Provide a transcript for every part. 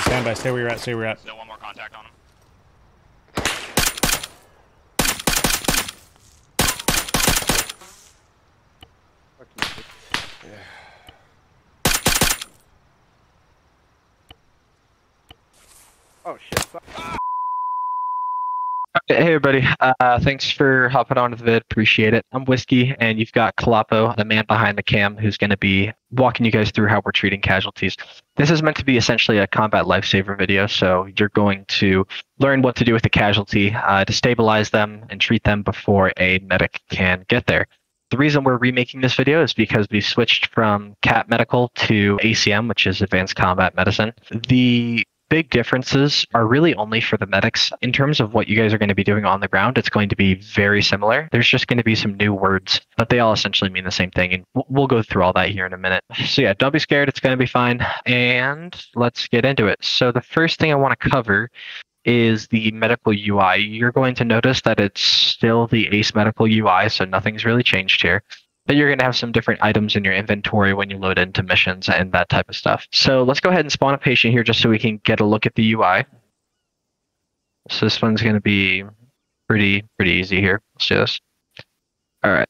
Stand by. Stay where you're at. Stay where you're at. Still one more contact on him. Oh shit! Hey everybody, thanks for hopping on to the vid, appreciate it. I'm Whiskey, and you've got Colapo, the man behind the cam, who's going to be walking you guys through how we're treating casualties. This is meant to be essentially a combat lifesaver video, so you're going to learn what to do with the casualty to stabilize them and treat them before a medic can get there. The reason we're remaking this video is because we switched from CAT Medical to ACM, which is Advanced Combat Medicine. The big differences are really only for the medics. In terms of what you guys are going to be doing on the ground, it's going to be very similar. There's just going to be some new words, but they all essentially mean the same thing, and we'll go through all that here in a minute. So yeah, don't be scared. It's going to be fine, and let's get into it. So the first thing I want to cover is the medical UI. You're going to notice that it's still the ACE medical UI, so nothing's really changed here. But you're going to have some different items in your inventory when you load into missions and that type of stuff. So let's go ahead and spawn a patient here just so we can get a look at the UI. So this one's going to be pretty easy here. Let's do this. All right.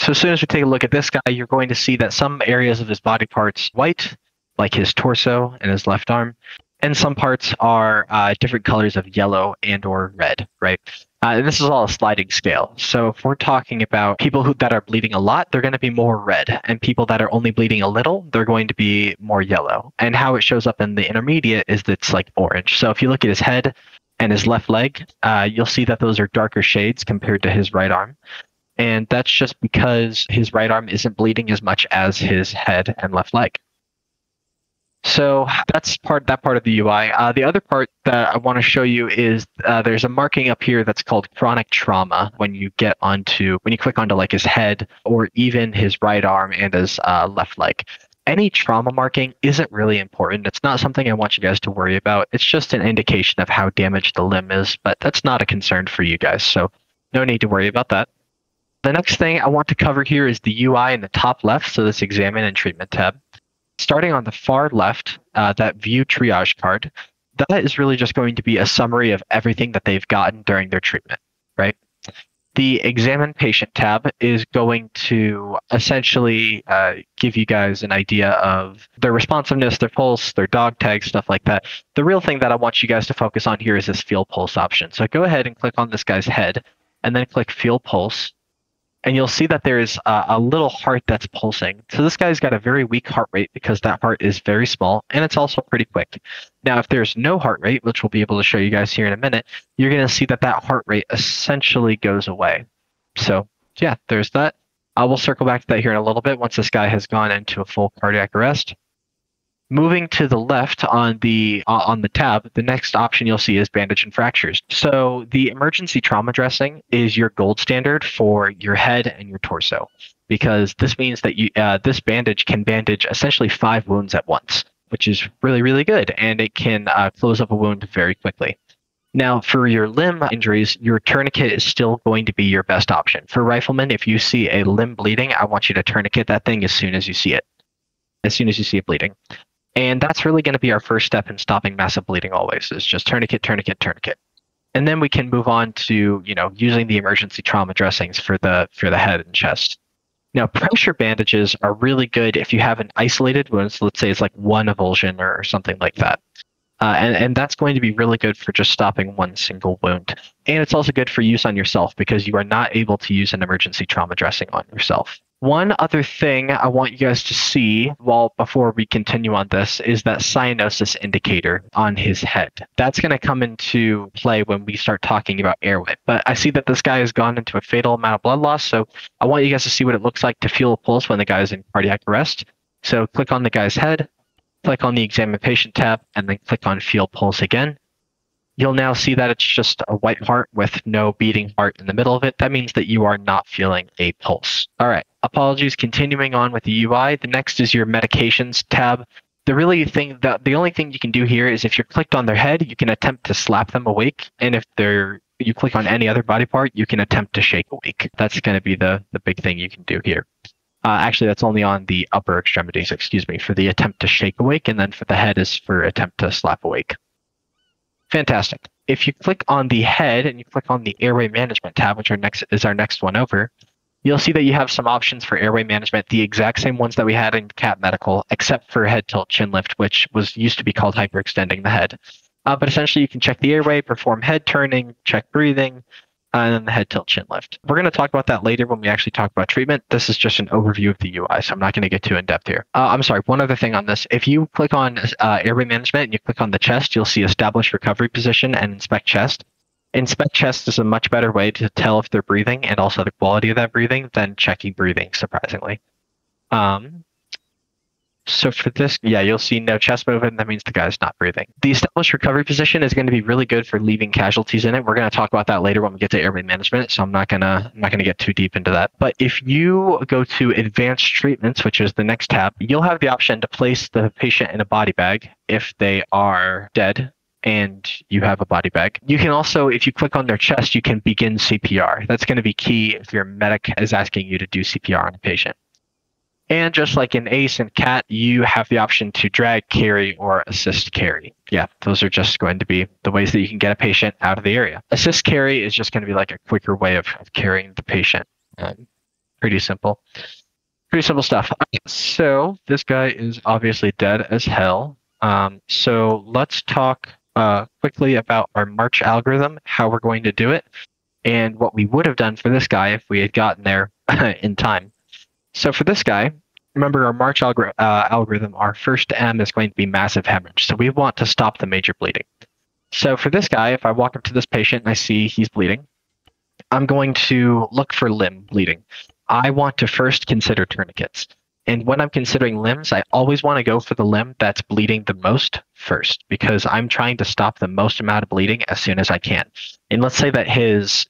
So as soon as we take a look at this guy, you're going to see that some areas of his body parts are white, like his torso and his left arm, and some parts are different colors of yellow and or red, right? And this is all a sliding scale. So if we're talking about people that are bleeding a lot, they're going to be more red. And people that are only bleeding a little, they're going to be more yellow. And how it shows up in the intermediate is that it's like orange. So if you look at his head and his left leg, you'll see that those are darker shades compared to his right arm. And that's just because his right arm isn't bleeding as much as his head and left leg. So that's that part of the UI. The other part that I want to show you is there's a marking up here that's called chronic trauma. When you click onto like his head or even his right arm and his left leg, any trauma marking isn't really important. It's not something I want you guys to worry about. It's just an indication of how damaged the limb is, but that's not a concern for you guys, so no need to worry about that. The next thing I want to cover here is the UI in the top left, so this examine and treatment tab. Starting on the far left, that view triage card, that is really just going to be a summary of everything that they've gotten during their treatment, right? The examine patient tab is going to essentially give you guys an idea of their responsiveness, their pulse, their dog tags, stuff like that. The real thing that I want you guys to focus on here is this feel pulse option. So go ahead and click on this guy's head and then click feel pulse. And you'll see that there is a little heart that's pulsing. So this guy's got a very weak heart rate because that heart is very small, and it's also pretty quick. Now, if there's no heart rate, which we'll be able to show you guys here in a minute, you're going to see that that heart rate essentially goes away. So yeah, there's that. I will circle back to that here in a little bit once this guy has gone into a full cardiac arrest. Moving to the left on the tab, the next option you'll see is bandage and fractures. So the emergency trauma dressing is your gold standard for your head and your torso, because this means that you this bandage can bandage essentially 5 wounds at once, which is really good, and it can close up a wound very quickly. Now, for your limb injuries, your tourniquet is still going to be your best option. For riflemen, if you see a limb bleeding, I want you to tourniquet that thing as soon as you see it. And that's really going to be our first step in stopping massive bleeding always, is just tourniquet, tourniquet, tourniquet. And then we can move on to, you know, using the emergency trauma dressings for the head and chest. Now, pressure bandages are really good if you have an isolated wound. So let's say it's like one avulsion or something like that. And that's going to be really good for just stopping one single wound. And it's also good for use on yourself because you are not able to use an emergency trauma dressing on yourself. One other thing I want you guys to see before we continue on this is that cyanosis indicator on his head. That's going to come into play when we start talking about airway. But I see that this guy has gone into a fatal amount of blood loss, so I want you guys to see what it looks like to feel a pulse when the guy is in cardiac arrest. So click on the guy's head, click on the examine patient tab, and then click on feel pulse again. You'll now see that it's just a white heart with no beating heart in the middle of it. That means that you are not feeling a pulse. All right, apologies. Continuing on with the UI, the next is your medications tab. The only thing you can do here is if you're clicked on their head, you can attempt to slap them awake. And if you click on any other body part, you can attempt to shake awake. That's going to be the big thing you can do here. Actually, that's only on the upper extremities, excuse me, for the attempt to shake awake, and then for the head is for attempt to slap awake. Fantastic. If you click on the head and you click on the airway management tab, which is our next one over, you'll see that you have some options for airway management, the exact same ones that we had in CAT Medical, except for head tilt chin lift, which used to be called hyperextending the head. But essentially, you can check the airway, perform head turning, check breathing, and then the head tilt chin lift. We're going to talk about that later when we actually talk about treatment. This is just an overview of the UI, so I'm not going to get too in-depth here. I'm sorry, one other thing on this. If you click on airway management and you click on the chest, you'll see establish recovery position and inspect chest. Inspect chest is a much better way to tell if they're breathing and also the quality of that breathing than checking breathing, surprisingly. So for this, yeah, you'll see no chest movement. That means the guy's not breathing. The established recovery position is going to be really good for leaving casualties in it. We're going to talk about that later when we get to airway management, so I'm not going to get too deep into that. But if you go to advanced treatments, which is the next tab, you'll have the option to place the patient in a body bag if they are dead and you have a body bag. You can also, if you click on their chest, you can begin CPR. That's going to be key if your medic is asking you to do CPR on a patient. And just like in ACE and CAT, you have the option to drag, carry, or assist carry. Yeah, those are just going to be the ways that you can get a patient out of the area. Assist carry is just going to be like a quicker way of carrying the patient. Pretty simple. Pretty simple stuff. So this guy is obviously dead as hell. So let's talk quickly about our MARCH algorithm, how we're going to do it, and what we would have done for this guy if we had gotten there in time. So for this guy, remember our MARCH algorithm, our first M is going to be massive hemorrhage. So we want to stop the major bleeding. So for this guy, if I walk up to this patient and I see he's bleeding, I'm going to look for limb bleeding. I want to first consider tourniquets. And when I'm considering limbs, I always want to go for the limb that's bleeding the most first, because I'm trying to stop the most amount of bleeding as soon as I can. And let's say that his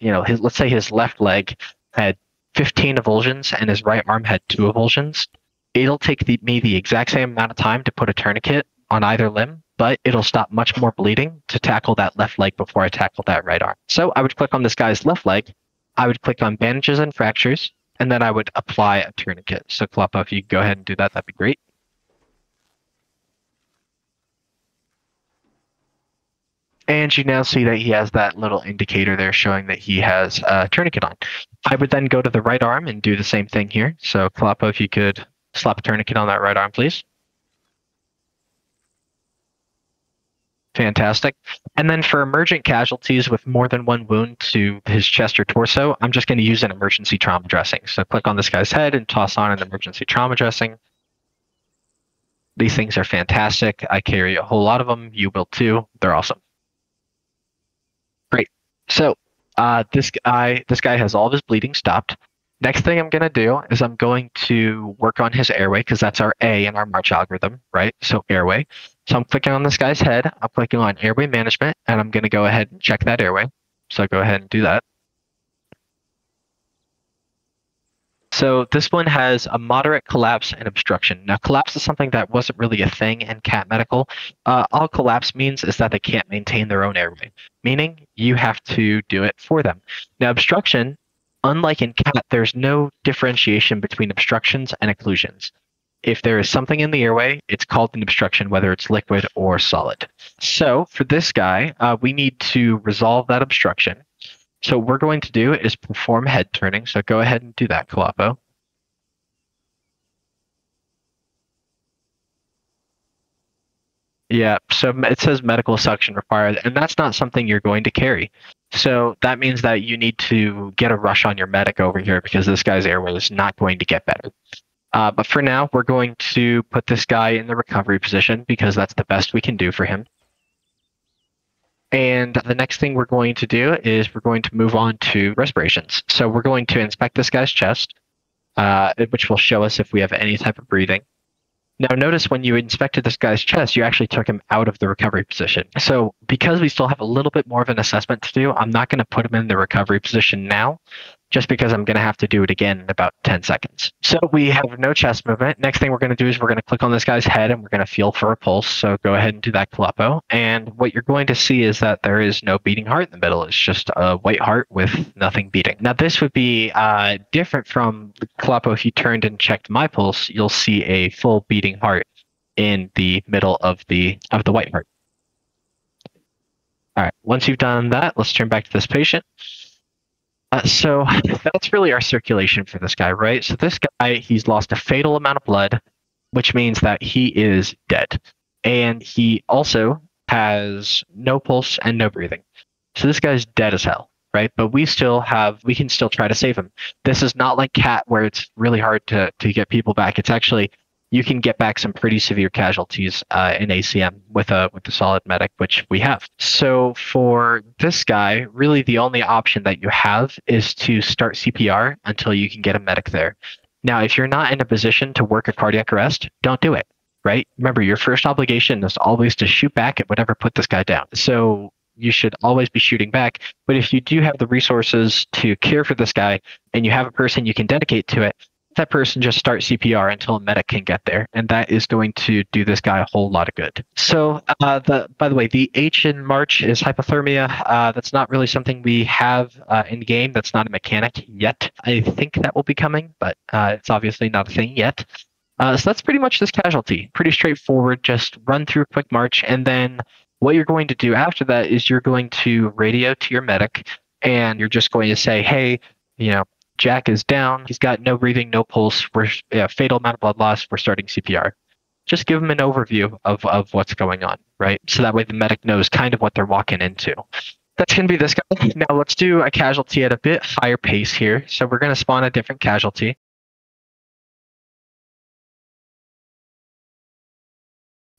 left leg had 15 avulsions and his right arm had 2 avulsions. It'll take me the exact same amount of time to put a tourniquet on either limb, but it'll stop much more bleeding to tackle that left leg before I tackle that right arm. So I would click on this guy's left leg. I would click on bandages and fractures, and then I would apply a tourniquet. So Colapo, if you could go ahead and do that, that'd be great. And you now see that he has that little indicator there showing that he has a tourniquet on. I would then go to the right arm and do the same thing here. So Colapo, if you could slap a tourniquet on that right arm, please. Fantastic. And then for emergent casualties with more than one wound to his chest or torso, I'm just going to use an emergency trauma dressing. So click on this guy's head and toss on an emergency trauma dressing. These things are fantastic. I carry a whole lot of them. You will too. They're awesome. Great. So this guy has all of his bleeding stopped. Next thing I'm going to do is I'm going to work on his airway, because that's our A in our MARCH algorithm, right? So airway. So I'm clicking on this guy's head. I'm clicking on airway management, and I'm going to go ahead and check that airway. So go ahead and do that. So this one has a moderate collapse and obstruction. Now, collapse is something that wasn't really a thing in CAT Medical. All collapse means is that they can't maintain their own airway, meaning you have to do it for them. Now, obstruction, unlike in CAT, there's no differentiation between obstructions and occlusions. If there is something in the airway, it's called an obstruction, whether it's liquid or solid. So for this guy, we need to resolve that obstruction. So what we're going to do is perform head turning. So go ahead and do that, Colapo. Yeah, so it says medical suction required, and that's not something you're going to carry. So that means that you need to get a rush on your medic over here, because this guy's airway is not going to get better. But for now, we're going to put this guy in the recovery position, because that's the best we can do for him. And the next thing we're going to do is we're going to move on to respirations. So we're going to inspect this guy's chest, which will show us if we have any type of breathing. Now, notice when you inspected this guy's chest, you actually took him out of the recovery position. So because we still have a little bit more of an assessment to do, I'm not going to put him in the recovery position now. just because I'm going to have to do it again in about 10 seconds. So we have no chest movement. Next thing we're going to do is we're going to click on this guy's head and we're going to feel for a pulse. So go ahead and do that, Colapo. And what you're going to see is that there is no beating heart in the middle. It's just a white heart with nothing beating. Now, this would be different from Colapo. If you turned and checked my pulse, you'll see a full beating heart in the middle of the white heart. All right, once you've done that, let's turn back to this patient. So that's really our circulation for this guy, right? So this guy, he's lost a fatal amount of blood, which means that he is dead. And he also has no pulse and no breathing. So this guy's dead as hell, right? But we can still try to save him. This is not like CAT where it's really hard to get people back. It's actually, you can get back some pretty severe casualties in ACM with a solid medic, which we have. So for this guy, really the only option that you have is to start CPR until you can get a medic there. Now, if you're not in a position to work a cardiac arrest, don't do it, right? Remember, your first obligation is always to shoot back at whatever put this guy down. So you should always be shooting back. But if you do have the resources to care for this guy and you have a person you can dedicate to it, that person just start CPR until a medic can get there, and that is going to do this guy a whole lot of good. So by the way, the H in MARCH is hypothermia. That's not really something we have in game. That's not a mechanic yet. I think that will be coming, but it's obviously not a thing yet. So that's pretty much this casualty. Pretty straightforward, just run through a quick MARCH, and then what you're going to do after that is you're going to radio to your medic, and you're just going to say, hey, you know, Jack is down. He's got no breathing, no pulse. We're fatal amount of blood loss. We're starting CPR. Just give him an overview of what's going on, right? So that way the medic knows kind of what they're walking into. That's going to be this guy. Now let's do a casualty at a bit higher pace here. So we're going to spawn a different casualty.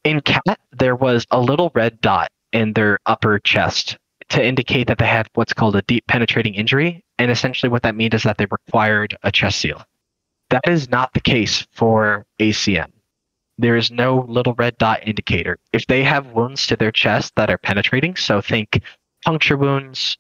In CAT, there was a little red dot in their upper chest to indicate that they had what's called a deep penetrating injury. And essentially what that means is that they required a chest seal. That is not the case for ACM. There is no little red dot indicator. If they have wounds to their chest that are penetrating, so think puncture wounds,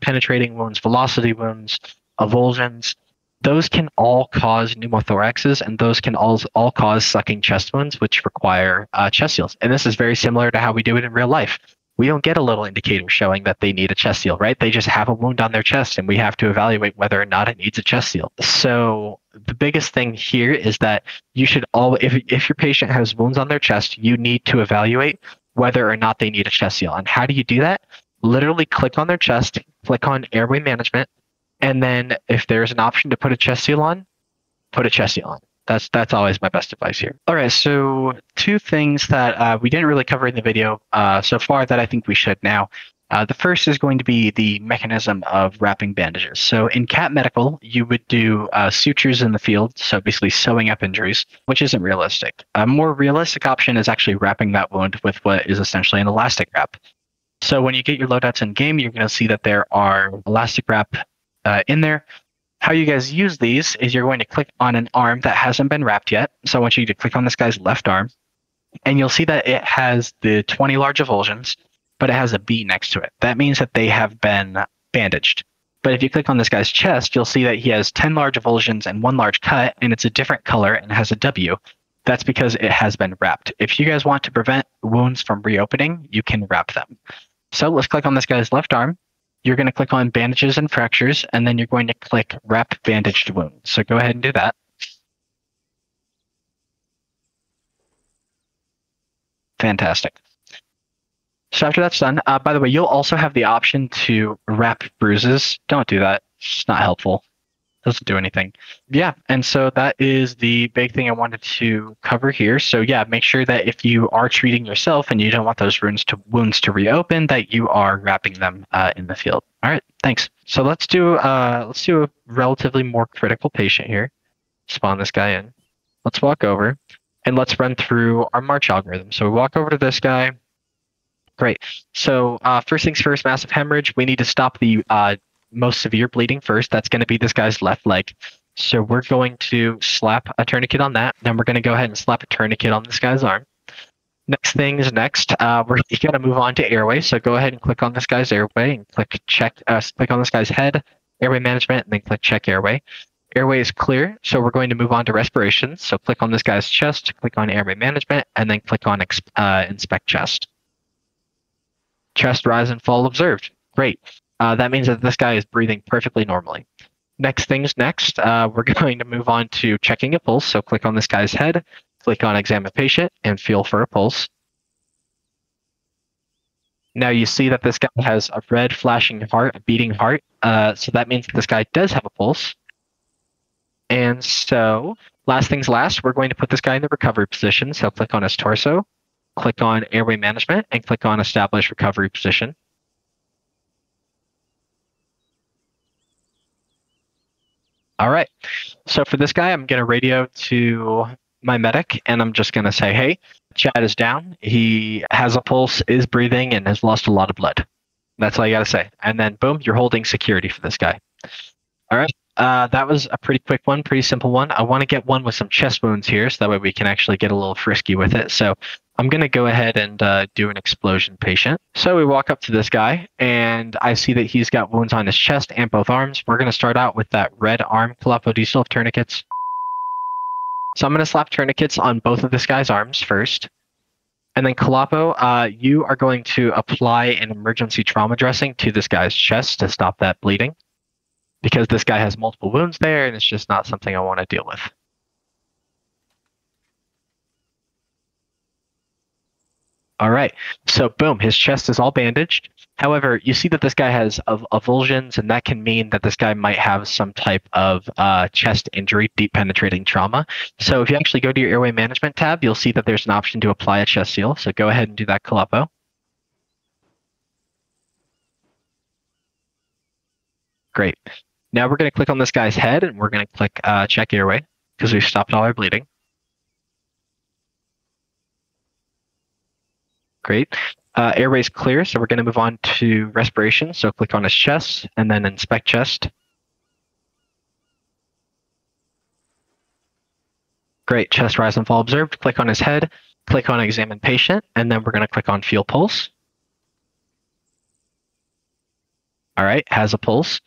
penetrating wounds, velocity wounds, avulsions, those can all cause pneumothoraxes, and those can all cause sucking chest wounds, which require chest seals. And this is very similar to how we do it in real life. We don't get a little indicator showing that they need a chest seal, right? They just have a wound on their chest, and we have to evaluate whether or not it needs a chest seal. So the biggest thing here is that you should always, if your patient has wounds on their chest, you need to evaluate whether or not they need a chest seal. And how do you do that? Literally click on their chest, click on airway management, and then if there's an option to put a chest seal on, put a chest seal on. That's always my best advice here. All right, so two things that we didn't really cover in the video so far that I think we should now. The first is going to be the mechanism of wrapping bandages. So in CAT Medical, you would do sutures in the field, so basically sewing up injuries, which isn't realistic. A more realistic option is actually wrapping that wound with what is essentially an elastic wrap. So when you get your loadouts in game, you're going to see that there are elastic wrap in there. How you guys use these is you're going to click on an arm that hasn't been wrapped yet. So I want you to click on this guy's left arm, and you'll see that it has the 20 large avulsions, but it has a B next to it. That means that they have been bandaged. But if you click on this guy's chest, you'll see that he has 10 large avulsions and one large cut, and it's a different color and has a W. That's because it has been wrapped. If you guys want to prevent wounds from reopening, you can wrap them. So let's click on this guy's left arm. You're going to click on bandages and fractures, and then you're going to click wrap bandaged wound. So go ahead and do that. Fantastic. So after that's done, by the way, you'll also have the option to wrap bruises. Don't do that. It's not helpful. It doesn't do anything. Yeah, and so that is the big thing I wanted to cover here. So yeah, make sure that if you are treating yourself and you don't want those wounds to reopen, that you are wrapping them in the field. All right, thanks. So let's do a relatively more critical patient here. Spawn this guy in. Let's walk over and let's run through our MARCH algorithm. So we walk over to this guy. Great. So first things first, massive hemorrhage. We need to stop the most severe bleeding first. That's going to be this guy's left leg. So we're going to slap a tourniquet on that. Then we're going to go ahead and slap a tourniquet on this guy's arm. Next thing is next. We're going to move on to airway. So go ahead and click on this guy's airway and click on this guy's head airway management, and then click check airway. Airway is clear, so we're going to move on to respiration. So click on this guy's chest, click on airway management, and then click on inspect chest. Chest rise and fall observed. Great. That means that this guy is breathing perfectly normally. Next, we're going to move on to checking a pulse. So click on this guy's head, click on examine patient, and feel for a pulse. Now you see that this guy has a red flashing heart, a beating heart. So that means that this guy does have a pulse. And so last things last, we're going to put this guy in the recovery position. So click on his torso, click on airway management, and click on establish recovery position. All right, so for this guy, I'm going to radio to my medic, and I'm just going to say, hey, Chad is down. He has a pulse, is breathing, and has lost a lot of blood. That's all you got to say. And then, boom, you're holding security for this guy. All right, that was a pretty quick one, pretty simple one. I want to get one with some chest wounds here, so that way we can actually get a little frisky with it. So I'm going to go ahead and do an explosion patient. So we walk up to this guy, and I see that he's got wounds on his chest and both arms. We're going to start out with that red arm. Colapo, do you still have tourniquets? So I'm going to slap tourniquets on both of this guy's arms first. And then Colapo, you are going to apply an emergency trauma dressing to this guy's chest to stop that bleeding, because this guy has multiple wounds there, and it's just not something I want to deal with. All right, so boom, his chest is all bandaged. However, you see that this guy has avulsions, and that can mean that this guy might have some type of chest injury, deep penetrating trauma. So if you actually go to your airway management tab, you'll see that there's an option to apply a chest seal. So go ahead and do that, Colapo. Great. Now we're going to click on this guy's head, and we're going to click check airway, because we've stopped all our bleeding. Great. Airway's clear, so we're going to move on to respiration. So click on his chest and then inspect chest. Great. Chest rise and fall observed. Click on his head, click on examine patient, and then we're going to click on feel pulse. All right, has a pulse.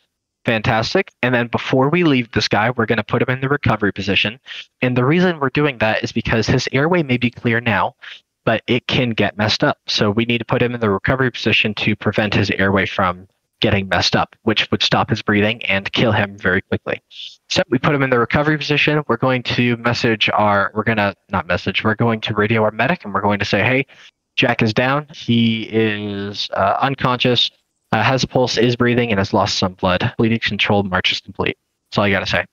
Fantastic. And then before we leave this guy, we're going to put him in the recovery position. And the reason we're doing that is because his airway may be clear now, but it can get messed up. So we need to put him in the recovery position to prevent his airway from getting messed up, which would stop his breathing and kill him very quickly. So we put him in the recovery position. We're going to radio our medic, and we're going to say, hey, Jack is down. He is unconscious, has a pulse, is breathing, and has lost some blood. Bleeding control, march is complete. That's all you got to say.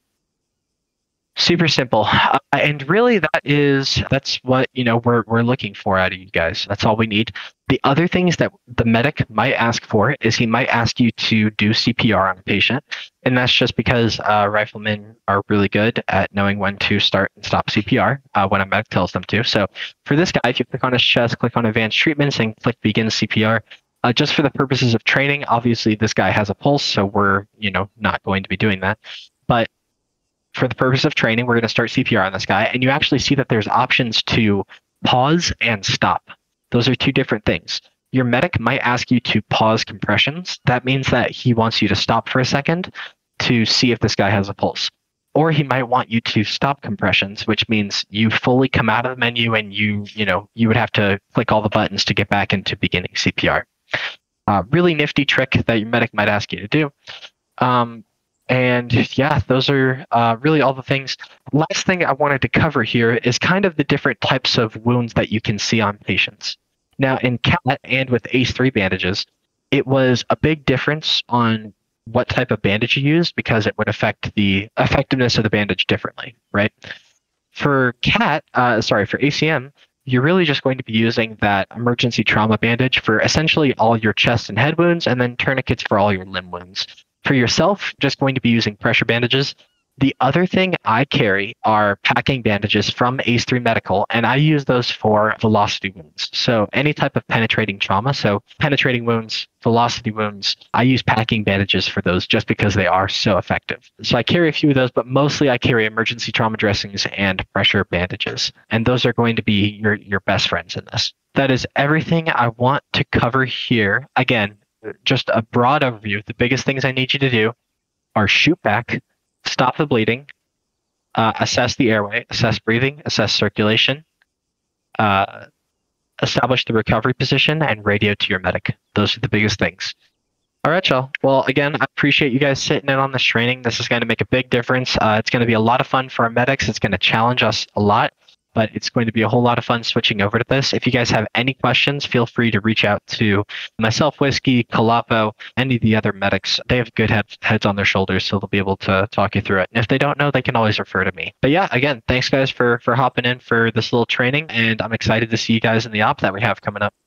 Super simple, and really that's what we're looking for out of you guys. That's all we need. The other things that the medic might ask for is he might ask you to do CPR on a patient, and that's just because riflemen are really good at knowing when to start and stop CPR when a medic tells them to. So for this guy, if you click on his chest, click on advanced treatments, and click begin CPR. Just for the purposes of training, obviously this guy has a pulse, so we're not going to be doing that, but for the purpose of training, we're going to start CPR on this guy, and you actually see that there's options to pause and stop. Those are two different things. Your medic might ask you to pause compressions. That means that he wants you to stop for a second to see if this guy has a pulse. Or he might want you to stop compressions, which means you fully come out of the menu and you would have to click all the buttons to get back into beginning CPR. Really nifty trick that your medic might ask you to do. And yeah, those are really all the things. Last thing I wanted to cover here is kind of the different types of wounds that you can see on patients. Now in CAT and with ACE3 bandages, it was a big difference on what type of bandage you used, because it would affect the effectiveness of the bandage differently, right? For ACM, you're really just going to be using that emergency trauma bandage for essentially all your chest and head wounds, and then tourniquets for all your limb wounds. For yourself, just going to be using pressure bandages. The other thing I carry are packing bandages from ACE3 Medical, and I use those for velocity wounds. So any type of penetrating trauma, so penetrating wounds, velocity wounds, I use packing bandages for those just because they are so effective. So I carry a few of those, but mostly I carry emergency trauma dressings and pressure bandages. And those are going to be your best friends in this. That is everything I want to cover here. Again, just a broad overview. The biggest things I need you to do are shoot back, stop the bleeding, assess the airway, assess breathing, assess circulation, establish the recovery position, and radio to your medic. Those are the biggest things. All right, y'all. Well, again, I appreciate you guys sitting in on this training. This is going to make a big difference. It's going to be a lot of fun for our medics. It's going to challenge us a lot, but it's going to be a whole lot of fun switching over to this. If you guys have any questions, feel free to reach out to myself, Whiskey, Colapo, any of the other medics. They have good heads on their shoulders, so they'll be able to talk you through it. And if they don't know, they can always refer to me. But yeah, again, thanks guys for hopping in for this little training, and I'm excited to see you guys in the op that we have coming up.